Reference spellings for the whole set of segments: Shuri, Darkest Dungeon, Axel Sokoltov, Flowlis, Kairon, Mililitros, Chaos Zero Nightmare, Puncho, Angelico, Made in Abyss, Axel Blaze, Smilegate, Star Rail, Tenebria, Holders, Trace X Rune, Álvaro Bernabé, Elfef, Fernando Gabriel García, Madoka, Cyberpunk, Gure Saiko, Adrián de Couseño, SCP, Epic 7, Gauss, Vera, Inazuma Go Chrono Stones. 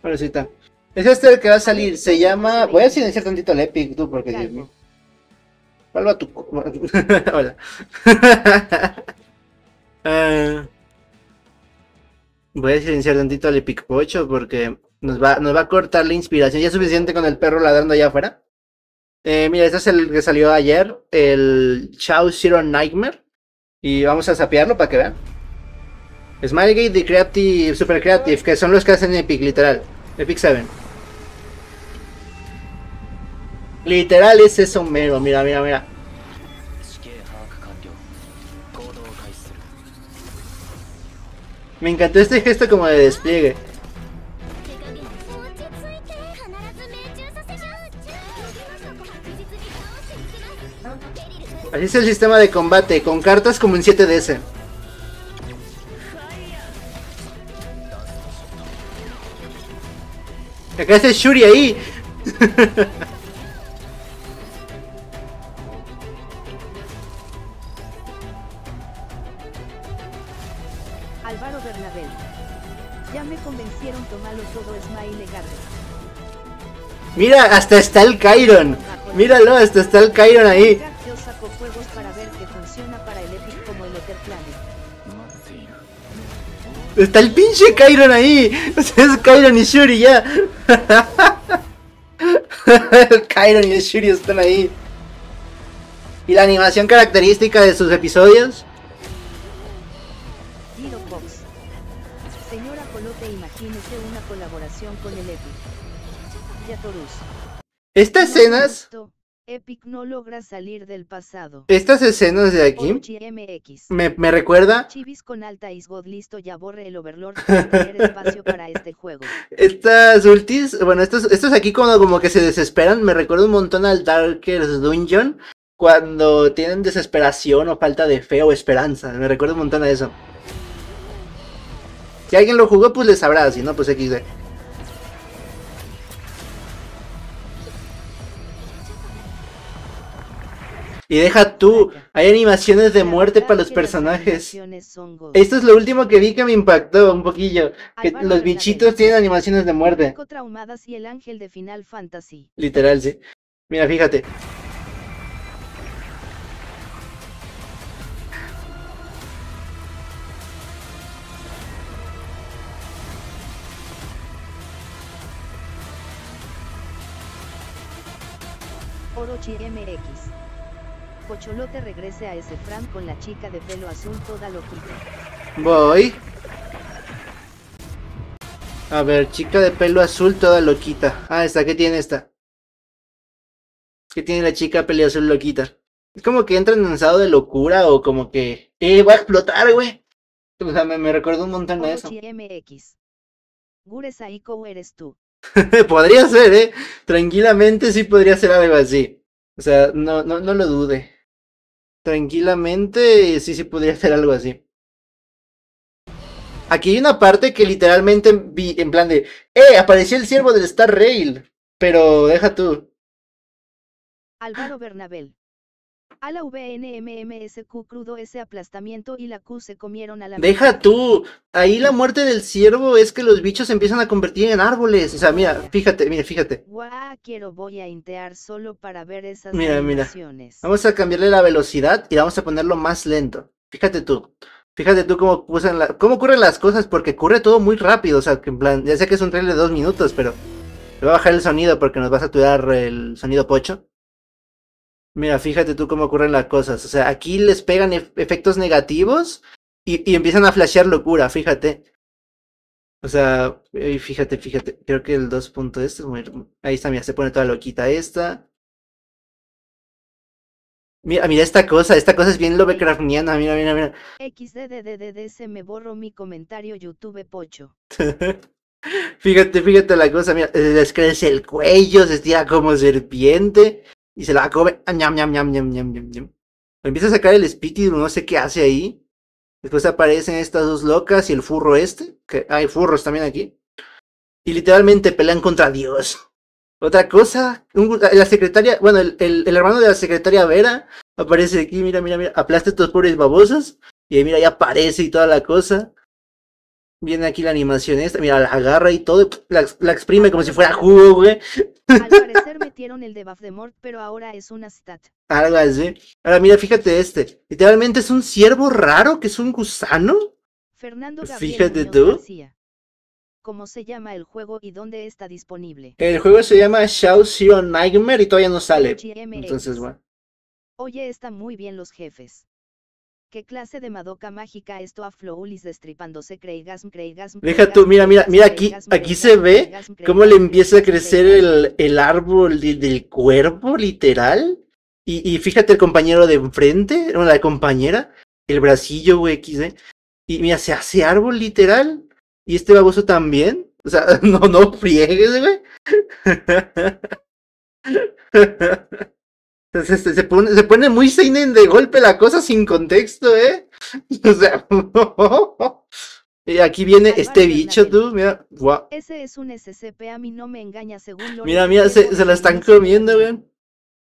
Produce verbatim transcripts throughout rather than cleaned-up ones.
Parecita. Es este el que va a salir, se llama... Voy a silenciar tantito el Epic, tú, porque... Dios mío. Salva tu... Hola. uh, voy a silenciar tantito el Epic ocho porque nos va, nos va a cortar la inspiración. Ya es suficiente con el perro ladrando allá afuera. Eh, mira, este es el que salió ayer, el Chaos Zero Nightmare. Y vamos a sapearlo para que vean. Smilegate y Creative, Super Creative, que son los que hacen Epic, literal. Epic siete. Literal es eso mero, mira, mira, mira. Me encantó este gesto como de despliegue. Así es el sistema de combate, con cartas como en siete D S. Acá está Shuri ahí. Álvaro Bernabé. Ya me convencieron, tomarlo todo es más ilegal. Mira, hasta está el Kairon. Míralo, hasta está el Kairon ahí. Yo saco juegos para ver que funciona para el Epic como el Other Planet. Está el pinche Kairon ahí. O sea, es Kairon y Shuri ya. El Kairon y el Shuri están ahí. Y la animación característica de sus episodios. Giro Box. Señora Colote, imagínese una colaboración con el Epic. Yatorus. Estas escenas... Epic no logra salir del pasado. Estas escenas de aquí M X. Me, me recuerda Chivis con alta isgod, listo, ya borre el overlord para tener espacio para este juego. Estas ultis, bueno, estos, estos aquí como, como que se desesperan, me recuerda un montón al Darkest Dungeon cuando tienen desesperación o falta de fe o esperanza, me recuerda un montón a eso. Si alguien lo jugó, pues le sabrá, si no, pues equis de. Y deja tú, hay animaciones de muerte para los personajes. Esto es lo último que vi que me impactó un poquillo, que los bichitos tienen animaciones de muerte. Literal, sí. Mira, fíjate. Orochi M X. Cocholote regrese a ese Fran con la chica de pelo azul toda loquita. Voy. A ver, chica de pelo azul toda loquita. Ah, esta, ¿qué tiene esta? ¿Qué tiene la chica de pelo azul loquita? Es como que entra en un estado de locura o como que... ¡Eh, va a explotar, güey! O sea, me, me recuerdo un montón de eso. M X. Gure Saiko eres tú. Podría ser, ¿eh? Tranquilamente sí podría ser algo así. O sea, no, no, no lo dude. Tranquilamente sí, sí podría hacer algo así. Aquí hay una parte que literalmente vi en plan de... ¡Eh! Apareció el ciervo del Star Rail. Pero deja tú. Álvaro Bernabé. A la V N M M S Q crudo ese aplastamiento y la Q se comieron a la... ¡Deja tú! Ahí la muerte del ciervo es que los bichos se empiezan a convertir en árboles. O sea, mira, fíjate, mira, fíjate. Guau, quiero, voy a intear solo para ver esas mira, animaciones. Mira. Vamos a cambiarle la velocidad y vamos a ponerlo más lento. Fíjate tú. Fíjate tú cómo, usan la... cómo ocurren las cosas, porque ocurre todo muy rápido. O sea, que en plan, ya sé que es un trailer de dos minutos, pero... Le voy a bajar el sonido porque nos va a saturar el sonido pocho. Mira, fíjate tú cómo ocurren las cosas. O sea, aquí les pegan e efectos negativos y, y empiezan a flashear locura, fíjate. O sea, fíjate, fíjate. Creo que el dos punto este es muy... Ahí está, mira, se pone toda loquita esta. Mira, mira esta cosa, esta cosa es bien lovecraftiana, mira, mira, mira. equis de de de de de, se me borró mi comentario YouTube pocho. Fíjate, fíjate la cosa, mira, les crece el cuello, se estira como serpiente. Y se la come. Ñam, ñam, ñam, ñam, ñam, ñam. Empieza a sacar el espíritu, no sé qué hace ahí. Después aparecen estas dos locas y el furro este. Que hay furros también aquí. Y literalmente pelean contra Dios. Otra cosa. Un, la secretaria. Bueno, el, el, el hermano de la secretaria Vera aparece aquí. Mira, mira, mira. Aplasta estos pobres babosos. Y ahí, mira, ya aparece y toda la cosa. Viene aquí la animación esta, mira, la agarra y todo, la, la exprime como si fuera jugo, güey. Al parecer metieron el debuff de Mort, pero ahora es una stat. Algo así. Ahora mira, fíjate este. Literalmente es un ciervo raro que es un gusano. Fernando Gabriel, fíjate tú. García. ¿Cómo se llama el juego y dónde está disponible? El juego se llama Chaos Zero Nightmare y todavía no sale. Entonces, bueno. Oye, están muy bien los jefes. ¿Qué clase de Madoka mágica esto a Flowlis destripándose? Craigasm, craigasm. Deja tú, mira, mira, mira aquí, aquí se ve cómo le empieza a crecer el, el árbol de, del cuervo, literal. Y, y fíjate el compañero de enfrente, bueno, la compañera, el bracillo, güey, ¿eh? Y mira, se hace árbol, literal. Y este baboso también. O sea, no, no friegues, güey. Se, se, se, pone, se pone muy seinen de golpe la cosa sin contexto, ¿eh? O sea, no. Y aquí viene Álvaro este bicho, Bernabé. Tú, mira. Wow. Ese es un S C P, a mí no me engaña según lo... Mira, mira, se, se la están comiendo, weón.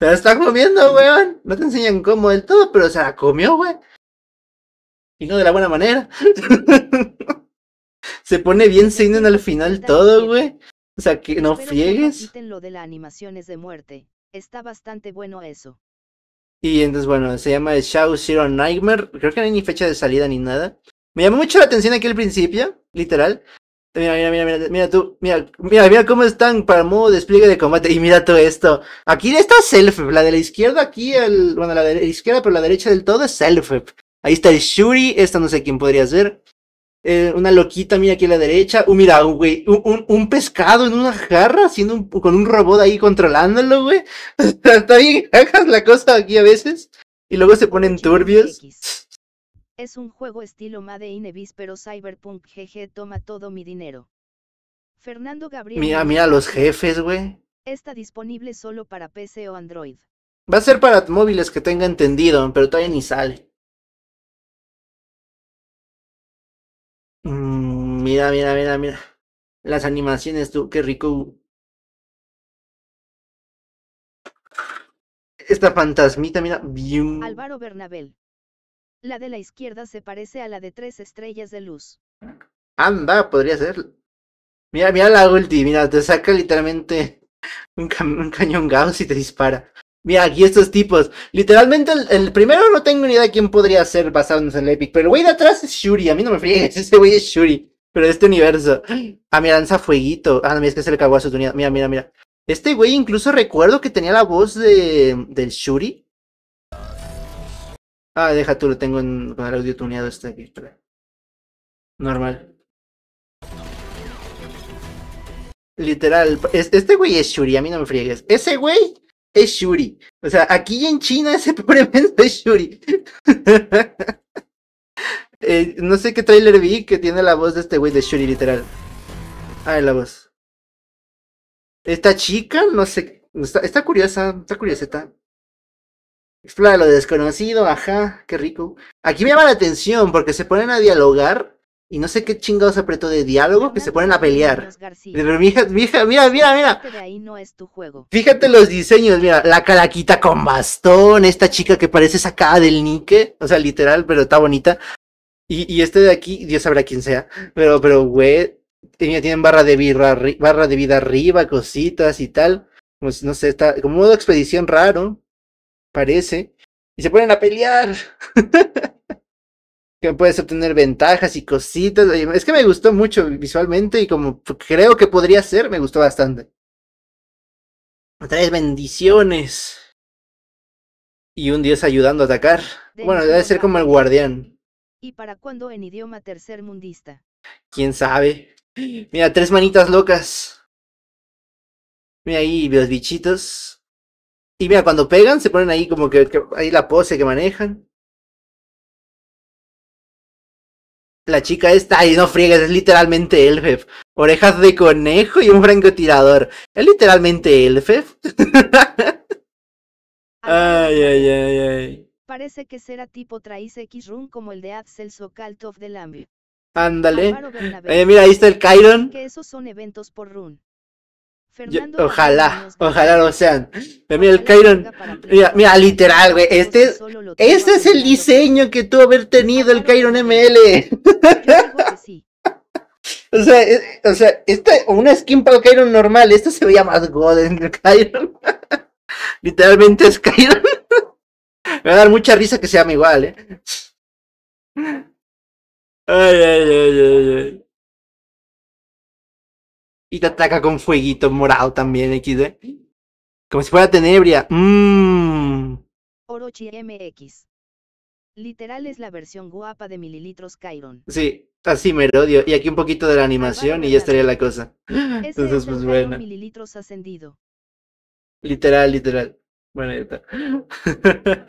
Se la están comiendo, weón. No te enseñan cómo del todo, pero se la comió, weón. Y no de la buena manera. Se pone bien seinen al final todo, güey. O sea, que no friegues. Lo de las animaciones de muerte. Está bastante bueno eso. Y entonces, bueno, se llama Chaos Zero Nightmare. Creo que no hay ni fecha de salida ni nada. Me llamó mucho la atención aquí al principio, literal. Mira, mira, mira, mira, mira tú. Mira, mira, mira cómo están para modo despliegue de combate. Y mira todo esto. Aquí está Elfef. La de la izquierda, aquí, el, bueno, la de la izquierda, pero la derecha del todo es Elfef. Ahí está el Shuri. Esta no sé quién podría ser. Eh, una loquita, mira aquí a la derecha. Uh, mira, güey, un, un, un pescado en una jarra, haciendo un, con un robot ahí controlándolo, güey. Está bien, hagas la cosa aquí a veces. Y luego se ponen turbios. Es un juego estilo Made in Abyss, pero Cyberpunk, G G, toma todo mi dinero. Fernando Gabriel. Mira, mira los jefes, güey. Está disponible solo para P C o Android. Va a ser para móviles, que tenga entendido, pero todavía ni sale. Mira, mira, mira, mira. Las animaciones, tú, qué rico. Esta fantasmita, mira. Bium. Álvaro Bernabé. La de la izquierda se parece a la de tres estrellas de luz. Anda, podría ser. Mira, mira la ulti, mira, te saca literalmente un, ca un cañón Gauss y te dispara. Mira, aquí estos tipos. Literalmente, el, el primero no tengo ni idea de quién podría ser basándonos en el Epic. Pero el güey de atrás es Shuri, a mí no me friegues, ese güey es Shuri. Pero de este universo. Ah, mira, lanza fueguito. Ah, no, es que se le cagó a su tunidad. Mira, mira, mira. Este güey incluso recuerdo que tenía la voz de... del Shuri. Ah, deja tú, lo tengo en, con el audio tuneado este aquí. Espera. Normal. Literal. Este güey es Shuri, a mí no me friegues. Ese güey... es Shuri, o sea, aquí en China ese pobre menso es Shuri. eh, no sé qué trailer vi que tiene la voz de este güey de Shuri, literal. Ah, la voz. Esta chica, no sé, está, está curiosa, está curioseta. Explora lo desconocido, ajá, qué rico. Aquí me llama la atención porque se ponen a dialogar. Y no sé qué chingados apretó de diálogo que se ponen a pelear. Pero mija, mija, mira, mira, mira. Fíjate los diseños, mira. La calaquita con bastón. Esta chica que parece sacada del nique. O sea, literal, pero está bonita. Y, y este de aquí, Dios sabrá quién sea. Pero, pero, güey. Tienen barra de, birra, barra de vida arriba, cositas y tal. Como, no sé, está como modo expedición raro. Parece. Y se ponen a pelear. Que puedes obtener ventajas y cositas. Es que me gustó mucho visualmente y como creo que podría ser, me gustó bastante. Traes bendiciones. Y un dios ayudando a atacar. De bueno, debe ser como el guardián. ¿Y para cuándo en idioma tercermundista? ¿Quién sabe? Mira, tres manitas locas. Mira ahí los bichitos. Y mira, cuando pegan se ponen ahí como que, que ahí la pose que manejan. La chica esta, ay no friegues, es literalmente Elfef. Orejas de conejo y un francotirador. Es literalmente Elfef. Ay, ay, ay, ay. Parece que será tipo Trace X Rune como el de Axel Sokoltov del Ambio. Ándale. Eh, mira, ahí está el Kairon. Que esos son eventos por Rune. Yo, ojalá, ojalá lo sean. Pero mira el Kairon. Mira, mira, literal, güey. Este, este es el diseño que tuvo haber tenido el Kairon M L. O sea, es, o sea, esta, una skin para el Kairon normal, esta se veía más golden que el Kairon. Literalmente es Kairon. Me va a dar mucha risa que se llame igual, eh. Ay, ay, ay, ay, ay. Y te ataca con fueguito morado también, equis de. Como si fuera Tenebria. Mmm. Orochi eme equis. Literal es la versión guapa de Mililitros Kairon. Sí, así me lo odio. Y aquí un poquito de la animación y ya estaría la cosa. Entonces, pues bueno. Mililitros ascendido. Literal, literal. Bueno, ya está.